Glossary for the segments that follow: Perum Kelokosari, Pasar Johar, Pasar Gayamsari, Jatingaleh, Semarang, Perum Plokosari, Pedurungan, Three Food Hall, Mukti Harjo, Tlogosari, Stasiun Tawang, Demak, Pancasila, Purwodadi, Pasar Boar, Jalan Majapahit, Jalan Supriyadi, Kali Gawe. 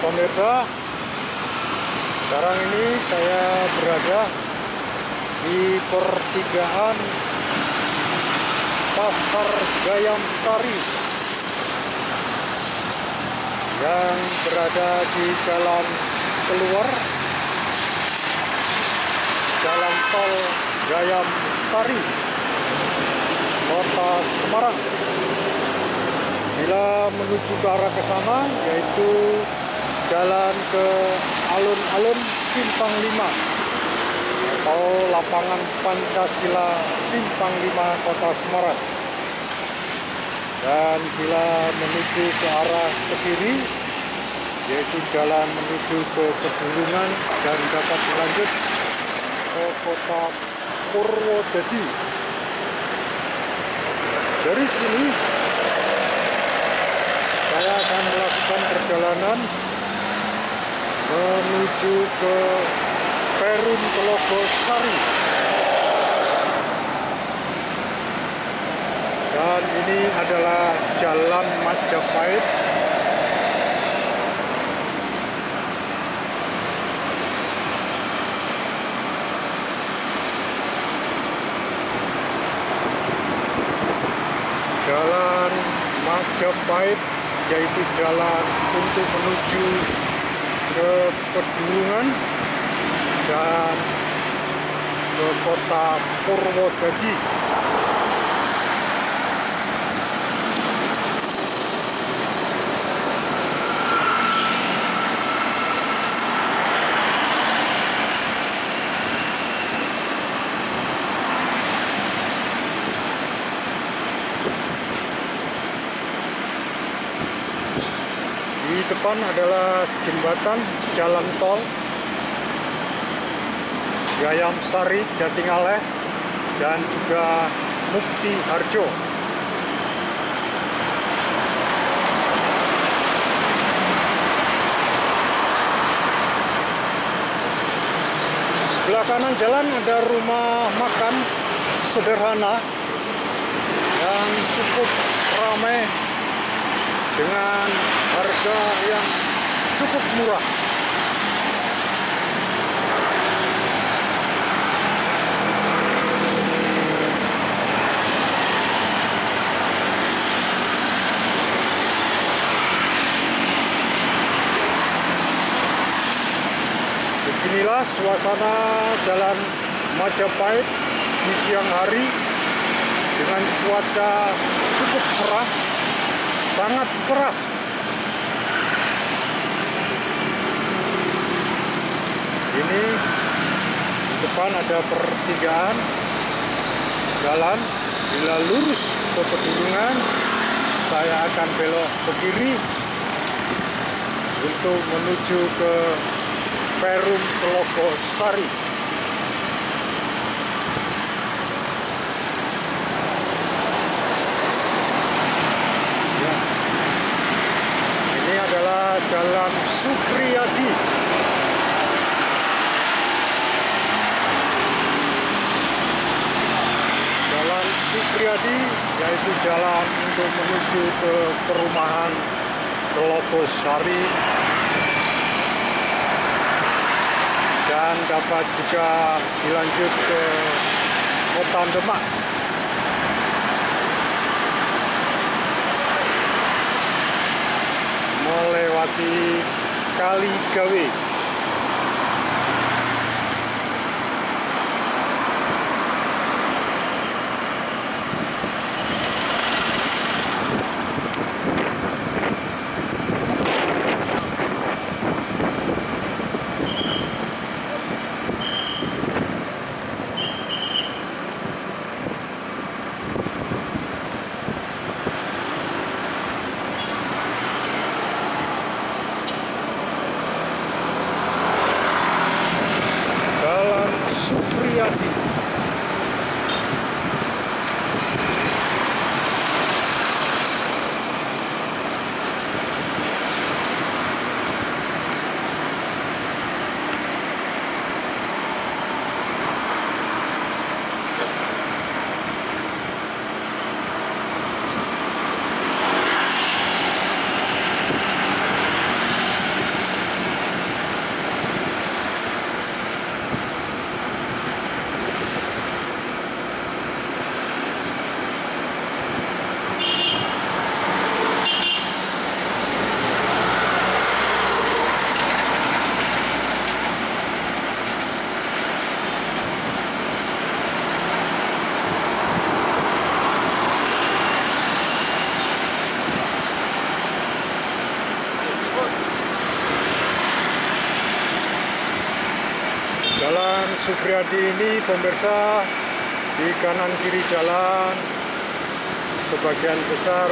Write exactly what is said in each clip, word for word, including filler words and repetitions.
Pemirsa, sekarang ini saya berada di pertigaan Pasar Gayamsari yang berada di jalan keluar Jalan Tol Gayamsari, Kota Semarang. Bila menuju ke arah ke sana, yaitu jalan ke alun-alun Simpang lima atau lapangan Pancasila Simpang lima Kota Semarang. Dan bila menuju ke arah ke kiri, yaitu jalan menuju ke Pedurungan dan dapat dilanjut ke kota Purwodadi. Dari sini saya akan melakukan perjalanan menuju ke Perum Kelokosari. Dan ini adalah Jalan Majapahit. Jalan Majapahit yaitu jalan untuk menuju ke Pedurungan dan ke kota Purwodadi. Di depan adalah jembatan jalan tol Gayamsari Jatingaleh dan juga Mukti Harjo. Sebelah kanan jalan ada rumah makan sederhana yang cukup ramai dengan harga yang cukup murah. Beginilah suasana Jalan Majapahit di siang hari dengan cuaca cukup cerah, sangat cerah. Ini di depan ada pertigaan jalan. Bila lurus ke Pedurungan, saya akan belok ke kiri untuk menuju ke Perum Plokosari. Ya. Ini adalah Jalan Supriyadi. Jalan Supriyadi yaitu jalan untuk menuju ke perumahan Tlogosari dan dapat juga dilanjut ke kota Demak. Melewati Kali Gawe. Supriyadi ini pemirsa, di kanan kiri jalan sebagian besar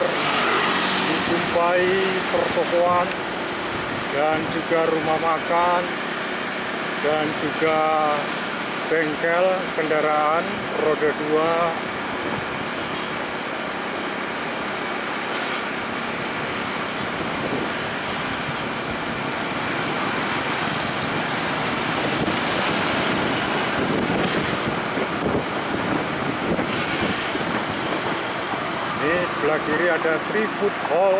dijumpai pertokoan dan juga rumah makan dan juga bengkel kendaraan roda dua. Di sebelah kiri ada Three Food Hall.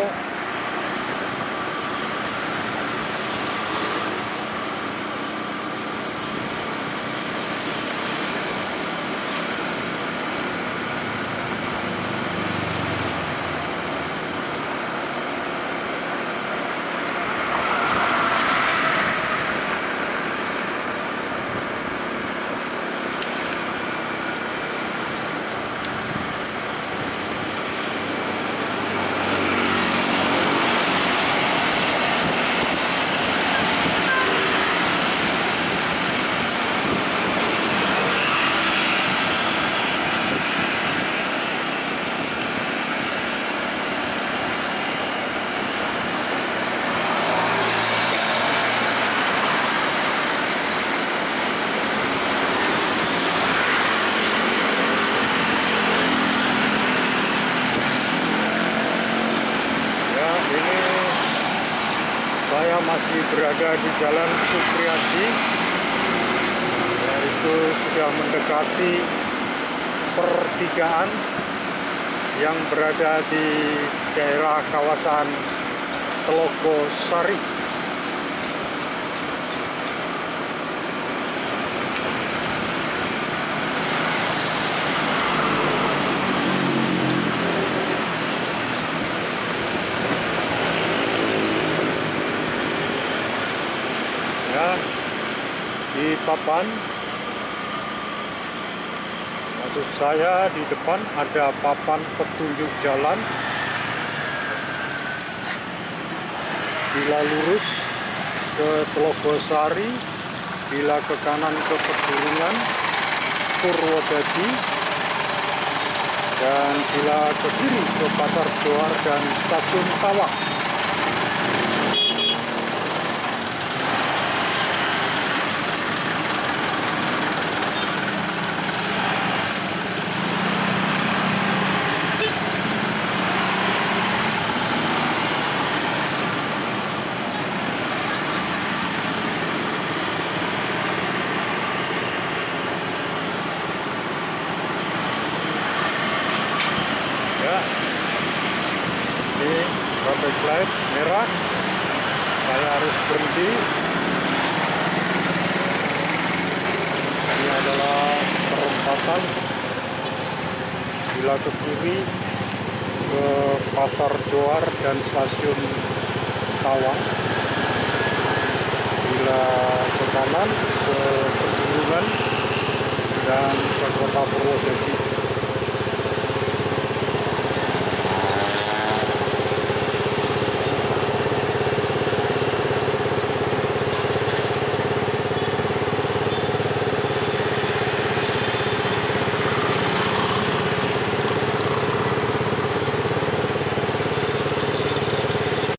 Masih berada di Jalan Supriyadi, yaitu sudah mendekati pertigaan yang berada di daerah kawasan Tlogosari. Di papan maksud saya di depan ada papan petunjuk jalan, bila lurus ke Tlogosari, bila ke kanan ke Pedurungan, Purwodadi, dan bila ke kiri ke Pasar Boar dan Stasiun Tawang. Backlight merah, saya harus berhenti. Ini adalah perempatan, bila ke kiri ke Pasar Johar dan Stasiun Tawang, bila ke kanan ke Pedurungan dan ke Kota Purwodadi.